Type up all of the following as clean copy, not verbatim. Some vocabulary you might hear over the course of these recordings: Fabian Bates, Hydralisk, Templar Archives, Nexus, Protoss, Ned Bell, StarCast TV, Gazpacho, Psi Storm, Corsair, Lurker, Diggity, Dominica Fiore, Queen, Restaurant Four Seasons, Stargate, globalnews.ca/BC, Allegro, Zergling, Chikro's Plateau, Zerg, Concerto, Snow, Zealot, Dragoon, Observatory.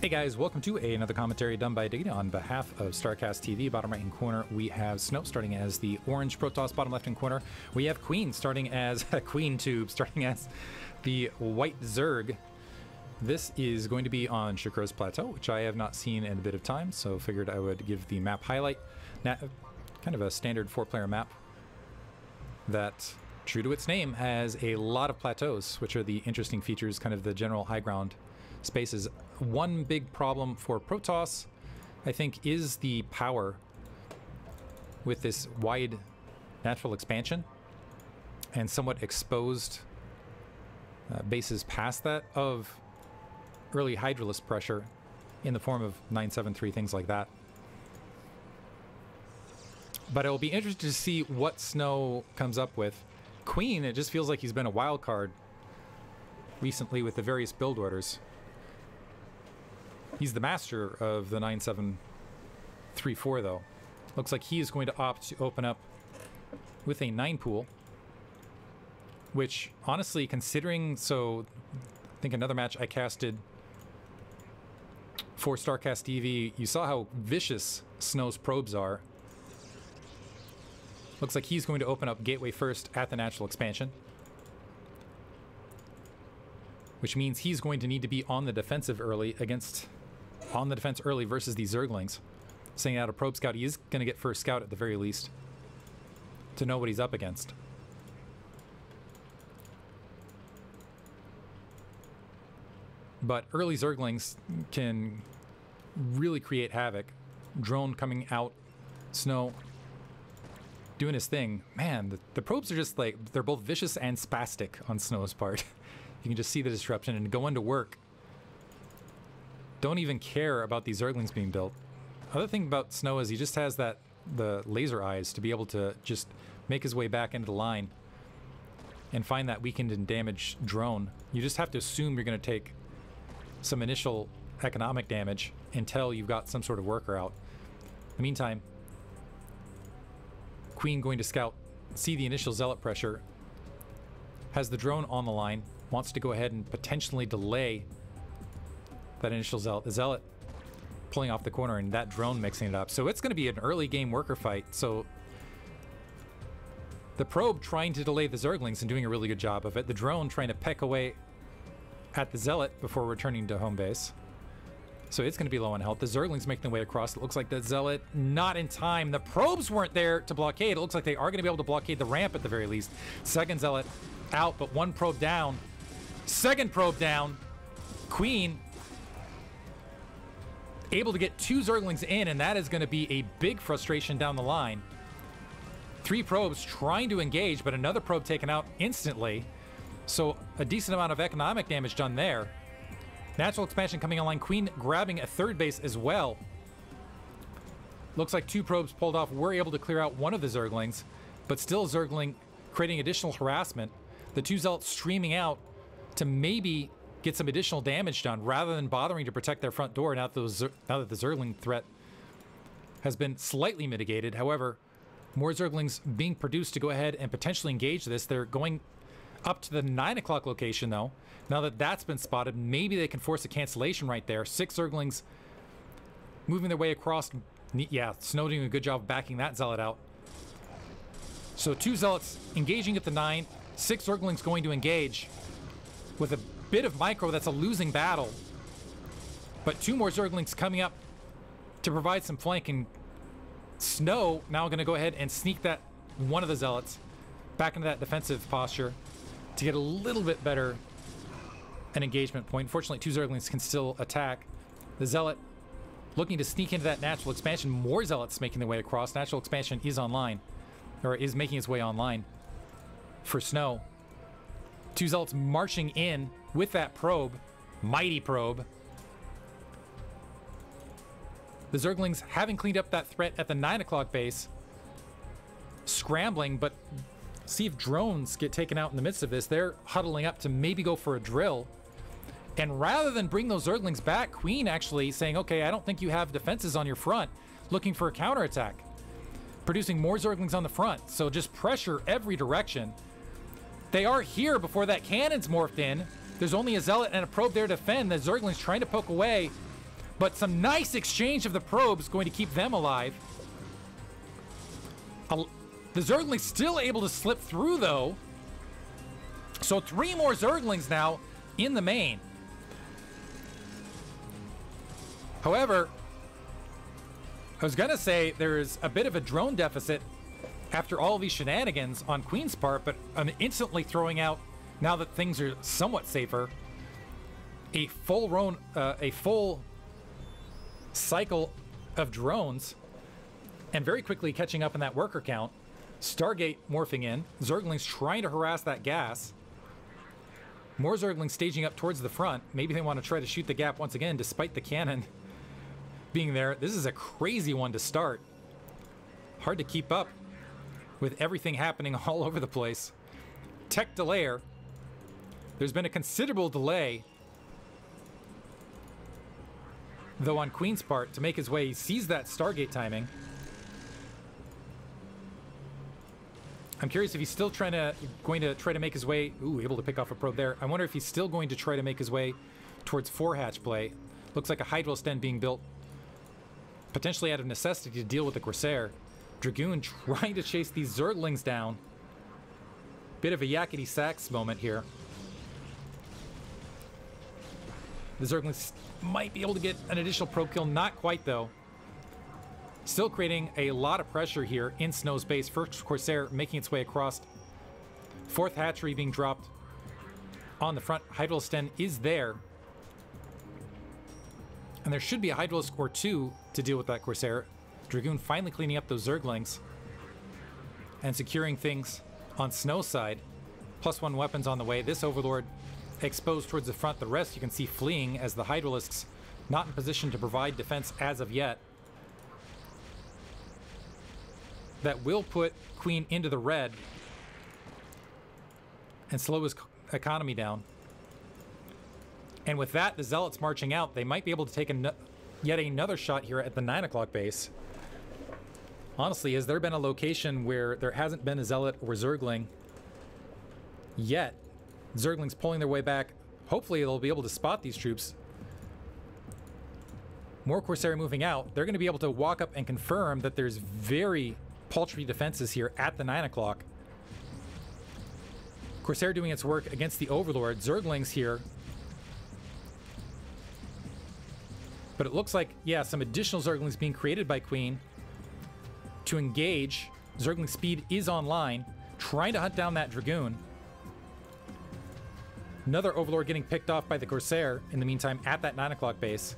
Hey guys, welcome to another commentary done by Diggity on behalf of StarCast TV. Bottom right hand corner, we have Snow starting as the orange Protoss. Bottom left hand corner, we have Queen starting as Queen Tube, starting as the white Zerg. This is going to be on Chikro's Plateau, which I have not seen in a bit of time, so figured I would give the map highlight. Now, kind of a standard four-player map that, true to its name, has a lot of plateaus, which are the interesting features, kind of the general high ground spaces. One big problem for Protoss, I think, is the power with this wide natural expansion and somewhat exposed bases past that of early Hydralisk pressure in the form of 973, things like that. But it'll be interesting to see what Snow comes up with. Queen, it just feels like he's been a wild card recently with the various build orders. He's the master of the 9734, though. Looks like he is going to opt to open up with a 9 pool, which, honestly, considering, so I think another match I casted for StarCast TV, you saw how vicious Snow's probes are. Looks like he's going to open up Gateway first at the natural expansion, which means he's going to need to be on the defensive early against, on the defense early versus these Zerglings. Sending out a probe scout, he is going to get first scout at the very least to know what he's up against. But early Zerglings can really create havoc. Drone coming out, Snow doing his thing. Man, the probes are just like, they're both vicious and spastic on Snow's part. You can just see the disruption and go into work. Don't even care about these Zerglings being built. Other thing about Snow is he just has that, the laser eyes to be able to just make his way back into the line and find that weakened and damaged drone. You just have to assume you're going to take some initial economic damage until you've got some sort of worker out. In the meantime, Queen going to scout, see the initial Zealot pressure, has the drone on the line, wants to go ahead and potentially delay that initial Zealot. The Zealot pulling off the corner and that drone mixing it up. So it's going to be an early game worker fight. So the probe trying to delay the Zerglings and doing a really good job of it. The drone trying to peck away at the Zealot before returning to home base. So it's going to be low on health. The Zerglings making their way across. It looks like the Zealot not in time. The probes weren't there to blockade. It looks like they are going to be able to blockade the ramp at the very least. Second Zealot out, but one probe down. Second probe down. Queen able to get two Zerglings in, and that is going to be a big frustration down the line. Three probes trying to engage, but another probe taken out instantly. So a decent amount of economic damage done there. Natural expansion coming online. Queen grabbing a third base as well. Looks like two probes pulled off. We're able to clear out one of the Zerglings, but still Zergling creating additional harassment. The two Zealots streaming out to maybe get some additional damage done rather than bothering to protect their front door now that, now that the Zergling threat has been slightly mitigated. However, more Zerglings being produced to go ahead and potentially engage this. They're going up to the 9 o'clock location, though. Now that that's been spotted, maybe they can force a cancellation right there. Six Zerglings moving their way across. Yeah, Snow doing a good job backing that Zealot out. So two Zealots engaging at the 9. Six Zerglings going to engage with a bit of micro. That's a losing battle. But two more Zerglings coming up to provide some flank. And Snow now going to go ahead and sneak that one of the Zealots back into that defensive posture to get a little bit better an engagement point. Fortunately, two Zerglings can still attack. The Zealot looking to sneak into that natural expansion. More Zealots making their way across. Natural expansion is online, or is making its way online for Snow. Two Zealots marching in with that probe. Mighty probe. The Zerglings, having cleaned up that threat at the 9 o'clock base, scrambling, but see if drones get taken out in the midst of this. They're huddling up to maybe go for a drill. And rather than bring those Zerglings back, Queen actually saying, okay, I don't think you have defenses on your front, looking for a counterattack. Producing more Zerglings on the front, so just pressure every direction. They are here before that cannon's morphed in. There's only a Zealot and a probe there to defend. The Zerglings trying to poke away. But some nice exchange of the probes going to keep them alive. The Zergling's still able to slip through, though. So 3 more Zerglings now in the main. However, I was going to say there is a bit of a drone deficit after all these shenanigans on Queen's part, but I'm instantly throwing out, now that things are somewhat safer, a full cycle of drones, and very quickly catching up in that worker count. Stargate morphing in. Zerglings trying to harass that gas. More Zerglings staging up towards the front. Maybe they want to try to shoot the gap once again, despite the cannon being there. This is a crazy one to start. Hard to keep up with everything happening all over the place. Tech delayer. There's been a considerable delay, though, on Queen's part, to make his way. He sees that Stargate timing. I'm curious if he's still going to try to make his way. Ooh, able to pick off a probe there. I wonder if he's still going to try to make his way towards 4-hatch play. Looks like a Hydralisk den being built, potentially out of necessity to deal with the Corsair. Dragoon trying to chase these Zerglings down. Bit of a yakety sax moment here. The Zerglings might be able to get an additional probe kill. Not quite, though. Still creating a lot of pressure here in Snow's base. First Corsair making its way across. 4th hatchery being dropped on the front. Hydralisk den is there. And there should be a Hydralisk or 2 to deal with that Corsair. Dragoon finally cleaning up those Zerglings and securing things on Snow's side. +1 weapons on the way. This Overlord exposed towards the front. The rest you can see fleeing as the Hydralisks not in position to provide defense as of yet. That will put Queen into the red and slow his economy down. And with that, the Zealots marching out, they might be able to take yet another shot here at the 9 o'clock base. Honestly, has there been a location where there hasn't been a Zealot or Zergling yet? Zerglings pulling their way back. Hopefully they'll be able to spot these troops. More Corsair moving out. They're going to be able to walk up and confirm that there's very paltry defenses here at the 9 o'clock. Corsair doing its work against the Overlord. Zerglings here. But it looks like, yeah, some additional Zerglings being created by Queen to engage. Zergling speed is online, trying to hunt down that Dragoon. Another Overlord getting picked off by the Corsair in the meantime at that 9 o'clock base.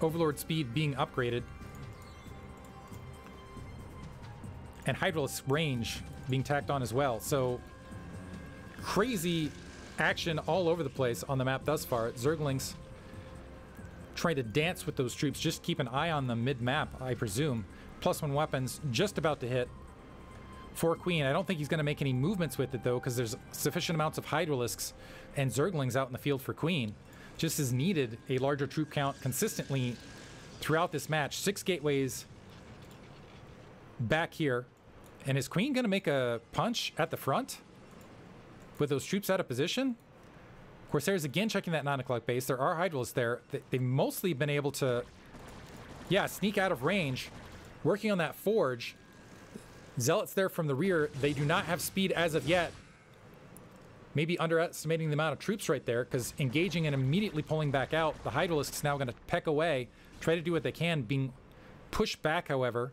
Overlord speed being upgraded. And Hydralisk range being tacked on as well. So crazy action all over the place on the map thus far. Zerglings trying to dance with those troops. Just keep an eye on them mid-map, I presume. +1 weapons just about to hit for Queen. I don't think he's going to make any movements with it, though, because there's sufficient amounts of Hydralisks and Zerglings out in the field for Queen. Just as needed a larger troop count consistently throughout this match. 6 gateways back here. And is Queen going to make a punch at the front with those troops out of position? Corsair's again checking that 9 o'clock base. There are Hydralisks there. They've mostly been able to, yeah, sneak out of range. Working on that forge. Zealots there from the rear. They do not have speed as of yet. Maybe underestimating the amount of troops right there, because engaging and immediately pulling back out, the Hydralisk's now going to peck away, try to do what they can, being pushed back, however,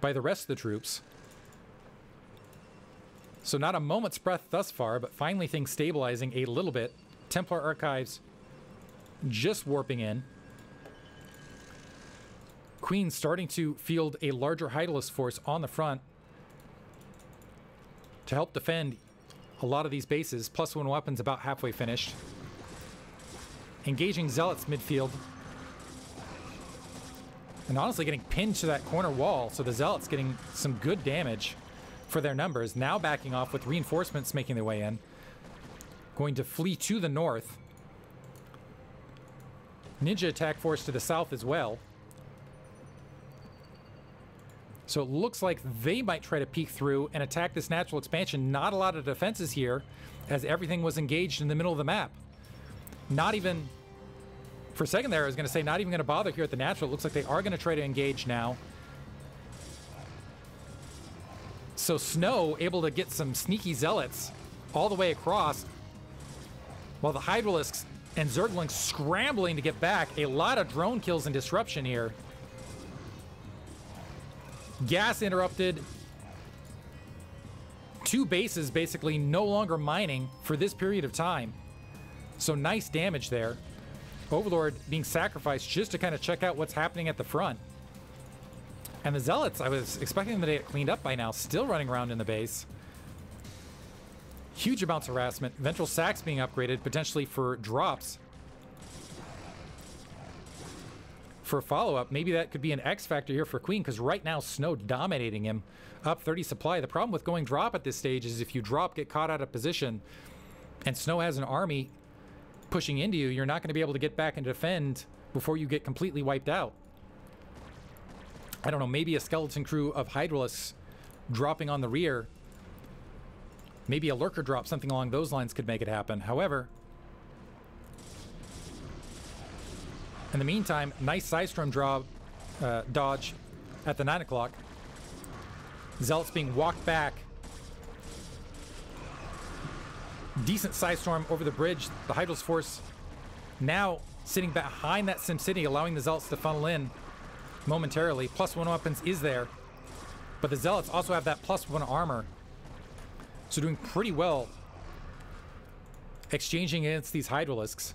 by the rest of the troops. So not a moment's breath thus far, but finally things stabilizing a little bit. Templar Archives just warping in. Queen starting to field a larger Hydralisk force on the front to help defend a lot of these bases. +1 weapons about halfway finished. Engaging Zealots midfield. And honestly getting pinned to that corner wall, so the Zealots getting some good damage for their numbers. Now backing off with reinforcements making their way in. Going to flee to the north. Ninja attack force to the south as well. So it looks like they might try to peek through and attack this natural expansion. Not a lot of defenses here, as everything was engaged in the middle of the map. Not even, for a second there, I was going to say, not even going to bother here at the natural. It looks like they are going to try to engage now. So Snow able to get some sneaky zealots all the way across, while the Hydralisks and Zerglings scrambling to get back. A lot of drone kills and disruption here. Gas interrupted. Two bases basically no longer mining for this period of time. So nice damage there. Overlord being sacrificed just to kind of check out what's happening at the front. And the Zealots, I was expecting them to get cleaned up by now, still running around in the base. Huge amounts of harassment. Ventral sacks being upgraded, potentially for drops. For a follow-up, maybe that could be an X factor here for Queen, because right now Snow dominating him. Up 30 supply. The problem with going drop at this stage is if you drop, get caught out of position, and Snow has an army pushing into you, you're not going to be able to get back and defend before you get completely wiped out. I don't know, maybe a skeleton crew of Hydralisks dropping on the rear. Maybe a Lurker drop, something along those lines could make it happen. However, in the meantime, nice Psi Storm dodge at the 9 o'clock. Zealots being walked back. Decent Psi Storm over the bridge. The Hydralisk force now sitting behind that SimCity, allowing the Zealots to funnel in momentarily. +1 weapons is there, but the Zealots also have that +1 armor, so doing pretty well exchanging against these Hydralisks,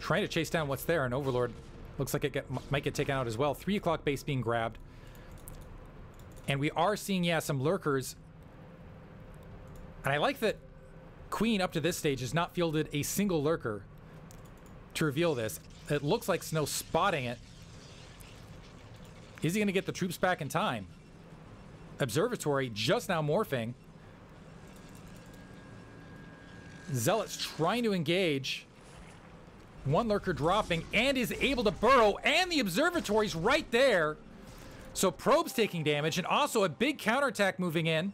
trying to chase down what's there. And Overlord looks like it might get taken out as well. 3 o'clock base being grabbed, and we are seeing, yeah, some Lurkers. And I like that Queen up to this stage has not fielded a single Lurker to reveal this. It looks like Snow spotting it. Is he going to get the troops back in time? Observatory just now morphing. Zealots trying to engage. One Lurker dropping and is able to burrow, and the Observatory's right there. So Probe's taking damage, and also a big counterattack moving in.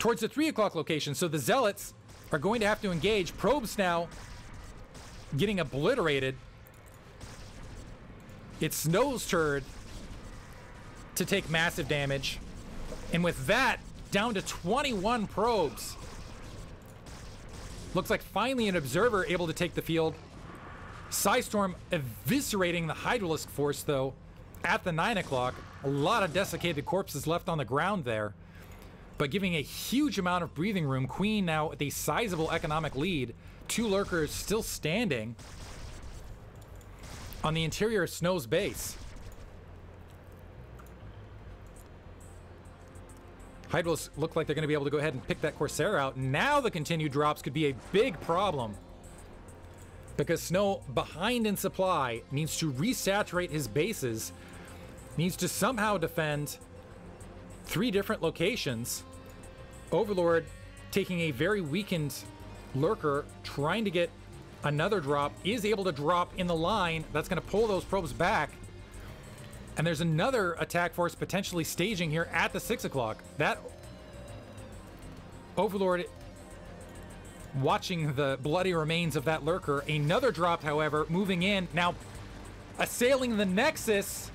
Towards the 3 o'clock location, so the Zealots are going to have to engage. Probe's now getting obliterated. It's Snow's turn to take massive damage. And with that, down to 21 probes. Looks like finally an Observer able to take the field. Psi Storm eviscerating the Hydralisk force, though, at the 9 o'clock. A lot of desiccated corpses left on the ground there, but giving a huge amount of breathing room. Queen now with a sizable economic lead. 2 Lurkers still standing on the interior of Snow's base. Hydralisks look like they're going to be able to go ahead and pick that Corsair out. Now the continued drops could be a big problem, because Snow, behind in supply, needs to resaturate his bases, needs to somehow defend 3 different locations. Overlord taking a very weakened Lurker, trying to get another drop, is able to drop in the line. That's going to pull those probes back. And there's another attack force potentially staging here at the 6 o'clock. That Overlord watching the bloody remains of that Lurker. Another drop, however, moving in. Now assailing the Nexus.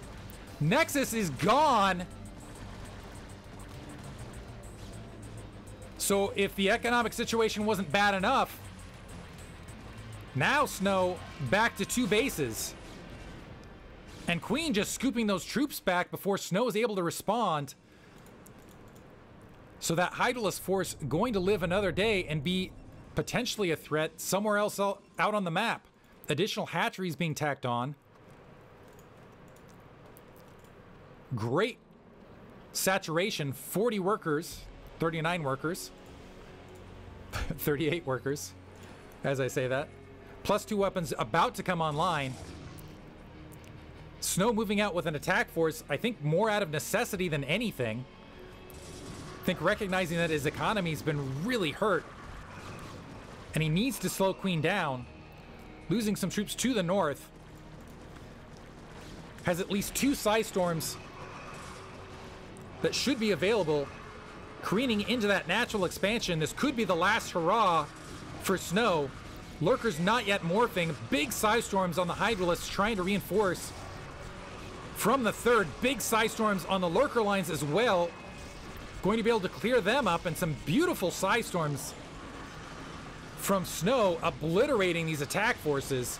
Nexus is gone. So if the economic situation wasn't bad enough, now Snow back to 2 bases. And Queen just scooping those troops back before Snow is able to respond. So that Hydralisk force going to live another day and be potentially a threat somewhere else out on the map. Additional hatcheries being tacked on. Great saturation. 40 workers, 39 workers, 38 workers, as I say that. +2 weapons about to come online. Snow moving out with an attack force, I think more out of necessity than anything. I think recognizing that his economy's been really hurt, and he needs to slow Queen down. Losing some troops to the north. has at least 2 Psi Storms that should be available. Careening into that natural expansion, this could be the last hurrah for Snow. Lurker's not yet morphing. Big Psi Storms on the Hydralisk trying to reinforce from the third. Big Psi Storms on the Lurker lines as well. Going to be able to clear them up, and some beautiful Psi Storms from Snow obliterating these attack forces.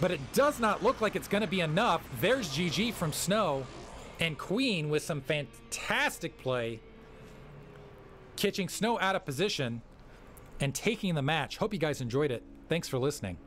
But it does not look like it's going to be enough. There's GG from Snow, and Queen with some fantastic play, catching Snow out of position and taking the match. Hope you guys enjoyed it. Thanks for listening.